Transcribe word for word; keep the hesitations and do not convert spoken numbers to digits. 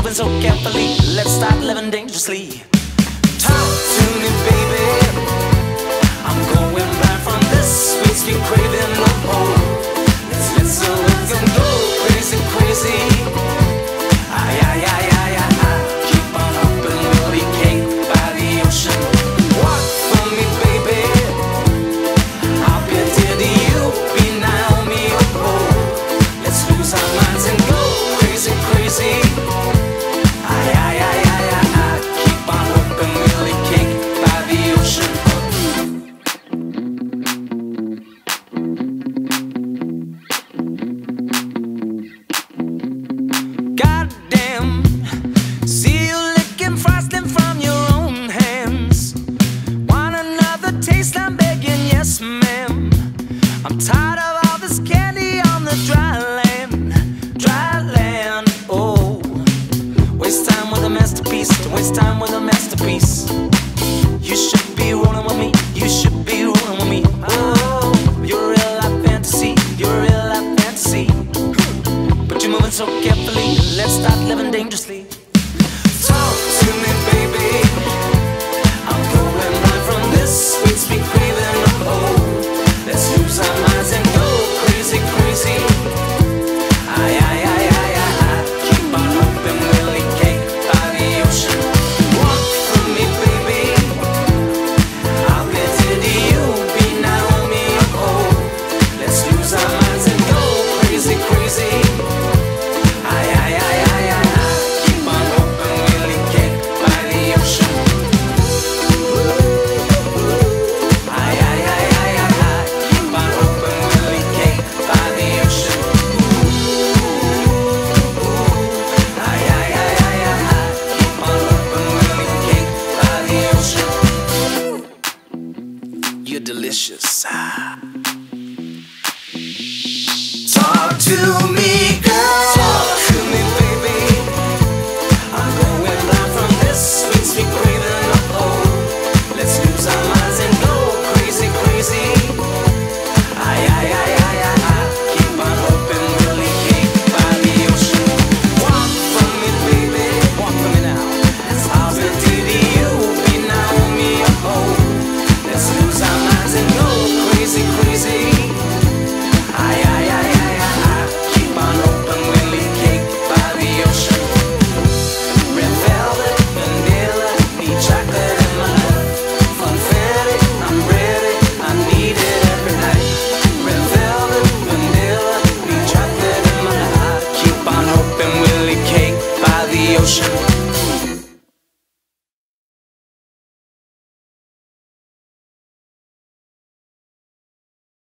moving so carefully. Let's start living dangerously. Talk to me, baby. I'm going back from this sweet, sweet craving of home. Let's live so we can go crazy, crazy. Ay, ay, ay, ay, ay, ay. Keep on hoping we'll be caked by the ocean. Walk for me, baby. I'll be dear to you, be now me or home. Let's lose our minds and go crazy, crazy. Ay, ay, ay, ay, ay, ay. Keep on hoping we'll be caked by the ocean. Ocean.